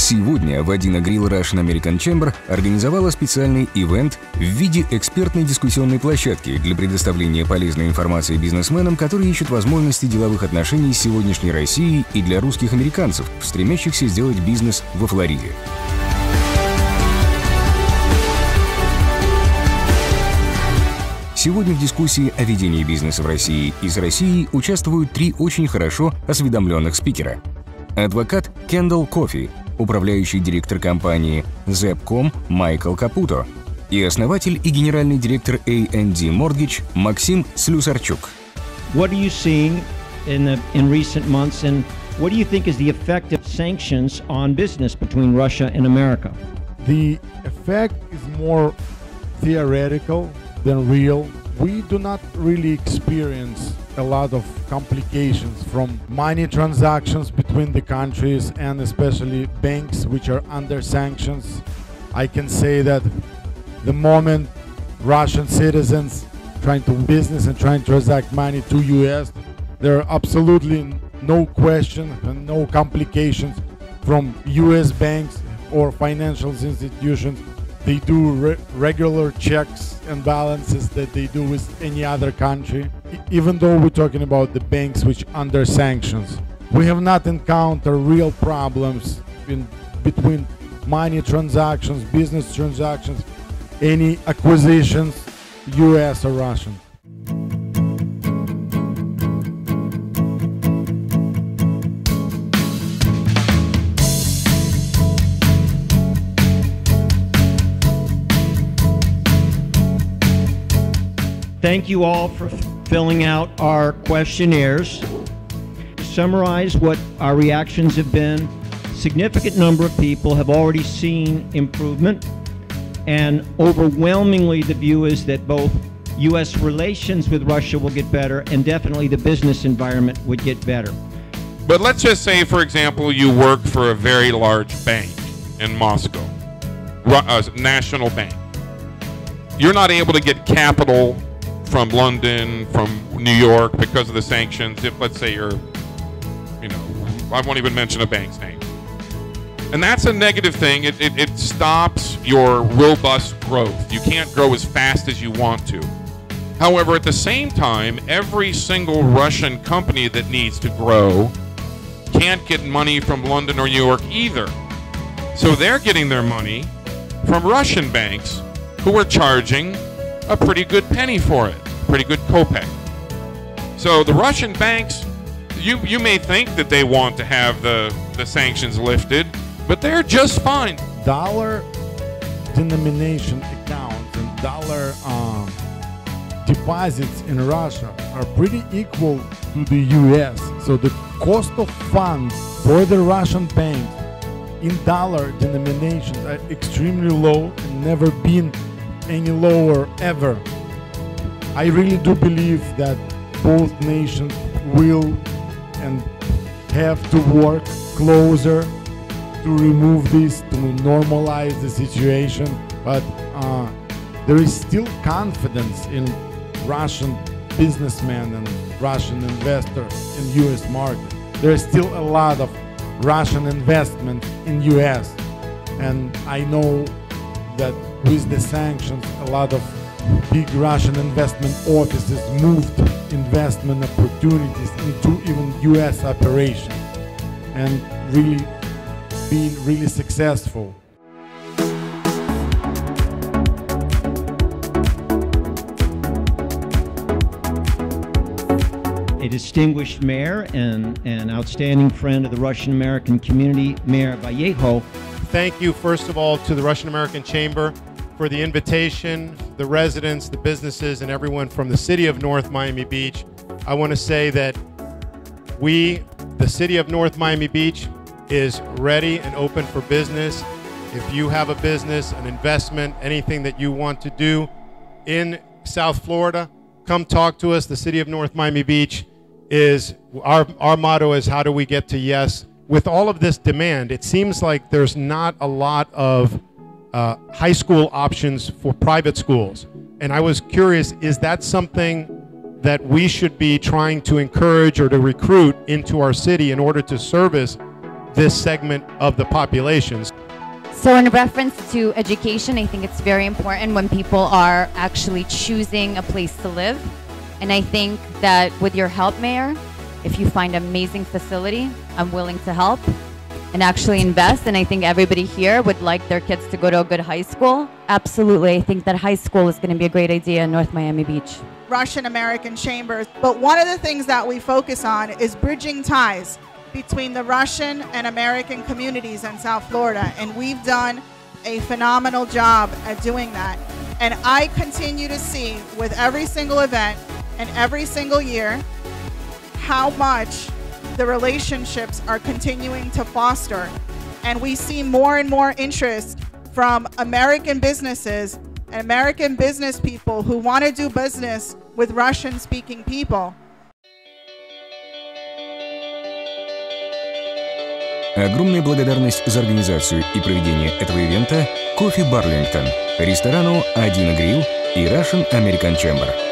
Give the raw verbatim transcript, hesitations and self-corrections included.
Сегодня One Grill Russian American Chamber организовала специальный ивент в виде экспертной дискуссионной площадки для предоставления полезной информации бизнесменам, которые ищут возможности деловых отношений с сегодняшней Россией и для русских американцев, стремящихся сделать бизнес во Флориде. Сегодня в дискуссии о ведении бизнеса в России из России участвуют три очень хорошо осведомленных спикера. Адвокат Kendall Coffey, управляющий директор компании Zepcom Майкл Капуто и основатель и генеральный директор энд Mortgage Максим Слюсарчук. What are you seeing in the, in recent months, and what do you think is the effect of sanctions on business between Russia and America? The effect is more theoretical than real. We do not really experience a lot of complications from money transactions between the countries, and especially banks which are under sanctions. I can say that the moment Russian citizens trying to business and trying to transact money to U S, there are absolutely no question and no complications from U S banks or financial institutions. They do re regular checks and balances that they do with any other country. Even though we're talking about the banks which are under sanctions, we have not encountered real problems in between money transactions, business transactions, any acquisitions, U S or Russian. Thank you all for filling out our questionnaires. To summarize what our reactions have been, a significant number of people have already seen improvement, and overwhelmingly the view is that both U S relations with Russia will get better, and definitely the business environment would get better. But let's just say, for example, you work for a very large bank in Moscow, a national bank. You're not able to get capital from London, from New York, because of the sanctions. If, let's say, you're, you know, I won't even mention a bank's name. And that's a negative thing. It, it, it stops your robust growth. You can't grow as fast as you want to. However, at the same time, every single Russian company that needs to grow can't get money from London or New York either. So they're getting their money from Russian banks who are charging a pretty good penny for it, pretty good kopeck. So the Russian banks, you, you may think that they want to have the, the sanctions lifted, but they're just fine. Dollar denomination accounts and dollar um, deposits in Russia are pretty equal to the U S. So the cost of funds for the Russian banks in dollar denominations are extremely low and never been any lower ever. I really do believe that both nations will and have to work closer to remove this, to normalize the situation, but uh, there is still confidence in Russian businessmen and Russian investors in U S market. There is still a lot of Russian investment in U S, and I know that with the sanctions, a lot of big Russian investment offices moved investment opportunities into even U S operations, and really being really successful. A distinguished mayor and an outstanding friend of the Russian American community, Mayor Vallejo. Thank you, first of all, to the Russian American Chamber for the invitation, the residents, the businesses, and everyone from the city of North Miami Beach. I want to say that we, the city of North Miami Beach, is ready and open for business. If you have a business, an investment, anything that you want to do in South Florida, come talk to us. The city of North Miami Beach is, our, our motto is, how do we get to yes? With all of this demand, it seems like there's not a lot of uh, high school options for private schools. And I was curious, is that something that we should be trying to encourage or to recruit into our city in order to service this segment of the populations. So in reference to education, I think it's very important when people are actually choosing a place to live. And I think that with your help, Mayor, if you find an amazing facility, I'm willing to help and actually invest. And I think everybody here would like their kids to go to a good high school. Absolutely. I think that high school is going to be a great idea in North Miami Beach. Russian American Chamber. But one of the things that we focus on is bridging ties between the Russian and American communities in South Florida. And we've done a phenomenal job at doing that. And I continue to see with every single event and every single year how much the relationships are continuing to foster. And we see more and more interest from American businesses and American business people who want to do business with Russian-speaking people. Огромная благодарность за организацию и проведение этого ивента Coffee Barlington, ресторану One Grill и Russian American Chamber.